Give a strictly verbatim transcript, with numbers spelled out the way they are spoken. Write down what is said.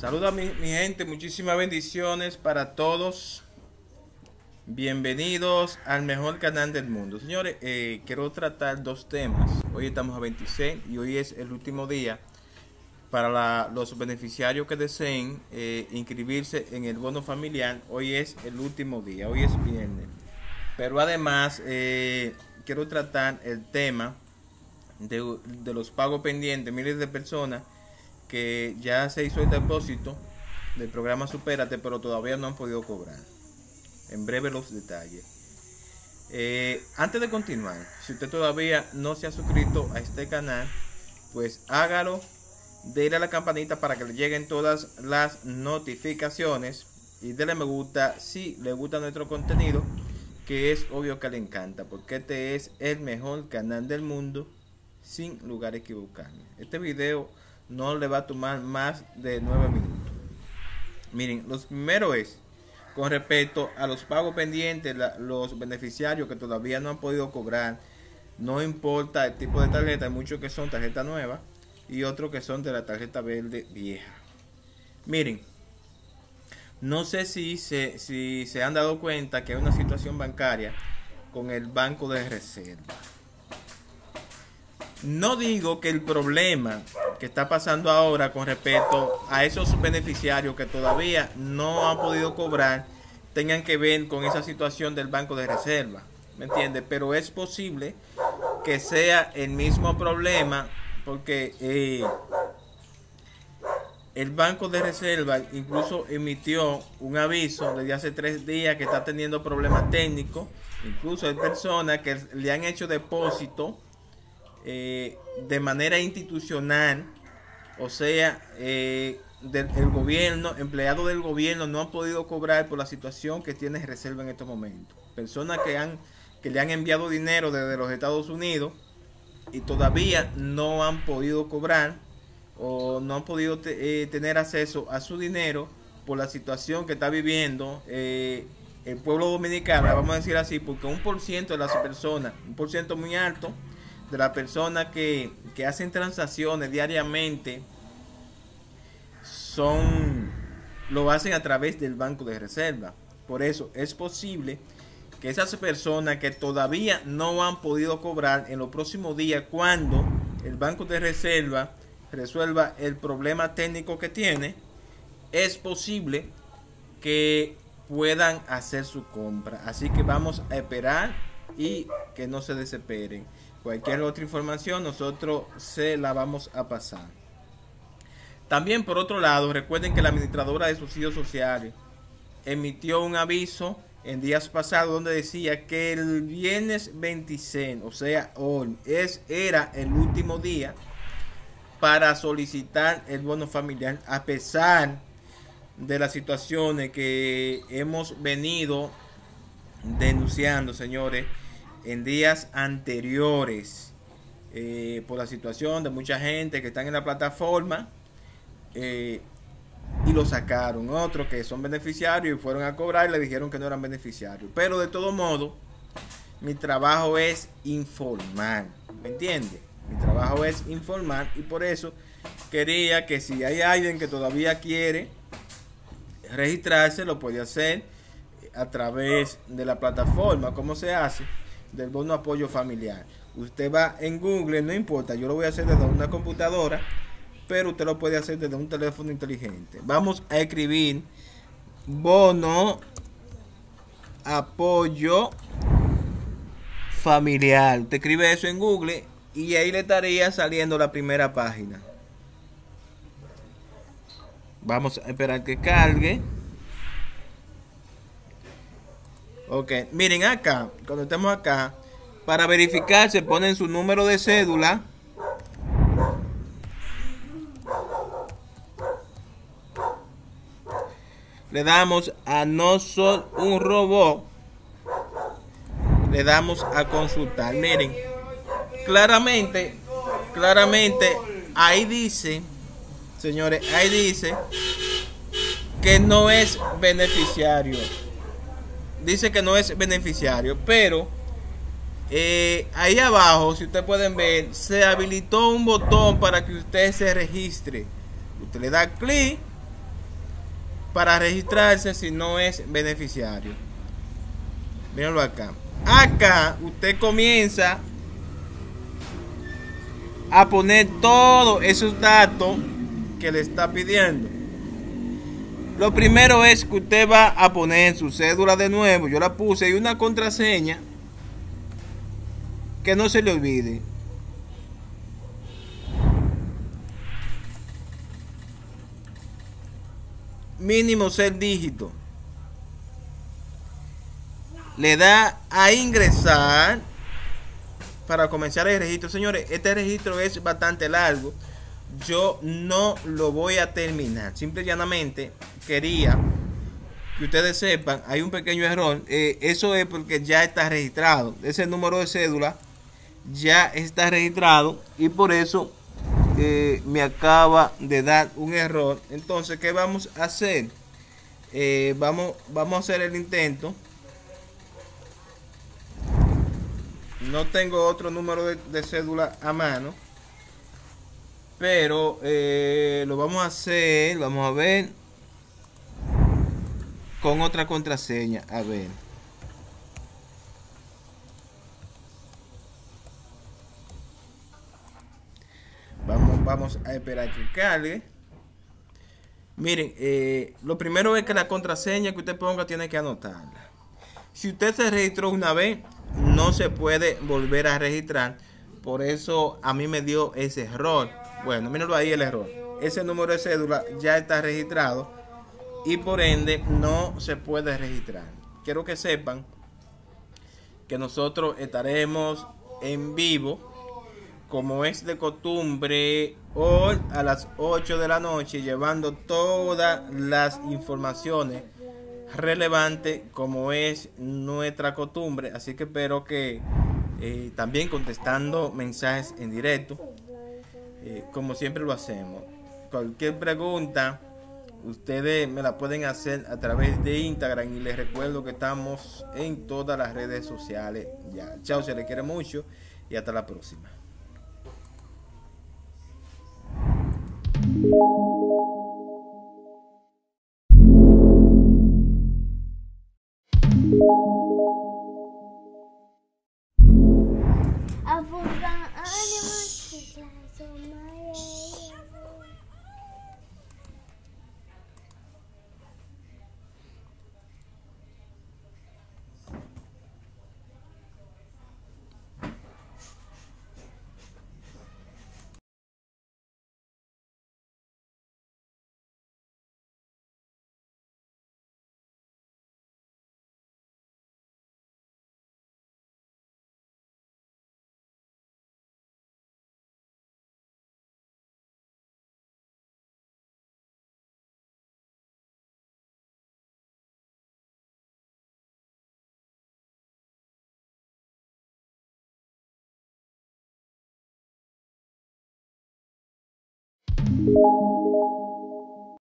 Saluda a mi, mi gente, muchísimas bendiciones para todos. Bienvenidos al mejor canal del mundo. Señores, eh, quiero tratar dos temas. Hoy estamos a veintiséis y hoy es el último día para la, los beneficiarios que deseen eh, inscribirse en el bono familiar. Hoy es el último día, hoy es viernes. Pero además eh, quiero tratar el tema de, de los pagos pendientes. Miles de personas que ya se hizo el depósito del programa Supérate, pero todavía no han podido cobrar. En breve los detalles. Eh, antes de continuar, si usted todavía no se ha suscrito a este canal, pues hágalo. Dele a la campanita para que le lleguen todas las notificaciones. Y dele me gusta si le gusta nuestro contenido, que es obvio que le encanta, porque este es el mejor canal del mundo, sin lugar a equivocarme. Este video no le va a tomar más de nueve minutos. Miren, lo primero es con respecto a los pagos pendientes. La, los beneficiarios que todavía no han podido cobrar, no importa el tipo de tarjeta. Hay muchos que son tarjeta nueva y otros que son de la tarjeta verde vieja. Miren, no sé si se, si se han dado cuenta que hay una situación bancaria con el Banco de Reserva. No digo que el problema que está pasando ahora con respecto a esos beneficiarios que todavía no han podido cobrar tengan que ver con esa situación del Banco de Reserva, ¿me entiendes? Pero es posible que sea el mismo problema, porque eh, el Banco de Reserva incluso emitió un aviso desde hace tres días que está teniendo problemas técnicos. Incluso hay personas que le han hecho depósito Eh, de manera institucional, o sea, eh, del el gobierno, empleados del gobierno no han podido cobrar por la situación que tiene Reserva en estos momentos. Personas que han que le han enviado dinero desde los Estados Unidos y todavía no han podido cobrar o no han podido te, eh, tener acceso a su dinero por la situación que está viviendo eh, el pueblo dominicano, vamos a decir así, porque un por ciento de las personas, un por ciento muy alto de las personas que, que hacen transacciones diariamente son lo hacen a través del Banco de Reserva. Por eso es posible que esas personas que todavía no han podido cobrar, en los próximos días, cuando el Banco de Reserva resuelva el problema técnico que tiene, es posible que puedan hacer su compra. Así que vamos a esperar y que no se desesperen. Cualquier otra información nosotros se la vamos a pasar. También, por otro lado, recuerden que la administradora de subsidios sociales emitió un aviso en días pasados donde decía que el viernes veintiséis, o sea hoy, es, era el último día para solicitar el bono familiar, a pesar de las situaciones que hemos venido denunciando, señores, en días anteriores, eh, por la situación de mucha gente que están en la plataforma eh, y lo sacaron. Otros que son beneficiarios y fueron a cobrar y le dijeron que no eran beneficiarios. Pero de todo modo, mi trabajo es informar, ¿me entiende? Mi trabajo es informar, y por eso quería que si hay alguien que todavía quiere registrarse, lo puede hacer a través de la plataforma. ¿Cómo se hace? Del bono apoyo familiar. Usted va en Google, no importa, yo lo voy a hacer desde una computadora, pero usted lo puede hacer desde un teléfono inteligente. Vamos a escribir bono apoyo familiar. Usted escribe eso en Google y ahí le estaría saliendo la primera página. Vamos a esperar que cargue. Ok, miren acá, cuando estemos acá, para verificar se ponen su número de cédula. Le damos a no soy un robot. Le damos a consultar. Miren, claramente, claramente, ahí dice, señores, ahí dice que no es beneficiario. Dice que no es beneficiario, pero eh, ahí abajo, si ustedes pueden ver, se habilitó un botón para que usted se registre. Usted le da clic para registrarse si no es beneficiario. Mírenlo acá. Acá usted comienza a poner todos esos datos que le está pidiendo. Lo primero es que usted va a poner su cédula de nuevo. Yo la puse, y una contraseña que no se le olvide. Mínimo seis dígitos. Le da a ingresar para comenzar el registro. Señores, este registro es bastante largo. Yo no lo voy a terminar. Simple y llanamente quería que ustedes sepan, hay un pequeño error. Eh, eso es porque ya está registrado. Ese número de cédula ya está registrado y por eso eh, me acaba de dar un error. Entonces, ¿qué vamos a hacer? Eh, vamos, vamos a hacer el intento. No tengo otro número de, de cédula a mano, pero eh, lo vamos a hacer, vamos a ver, con otra contraseña, a ver. Vamos, vamos a esperar que cargue. Miren, eh, lo primero es que la contraseña que usted ponga tiene que anotarla. Si usted se registró una vez, no se puede volver a registrar. Por eso a mí me dio ese error. Bueno, mírenlo ahí el error. Ese número de cédula ya está registrado y por ende no se puede registrar. Quiero que sepan que nosotros estaremos en vivo, como es de costumbre, hoy a las ocho de la noche, llevando todas las informaciones relevante como es nuestra costumbre. Así que espero que eh, también contestando mensajes en directo, eh, como siempre lo hacemos. Cualquier pregunta ustedes me la pueden hacer a través de Instagram, y les recuerdo que estamos en todas las redes sociales ya. Chao, se les quiere mucho y hasta la próxima. Thank you.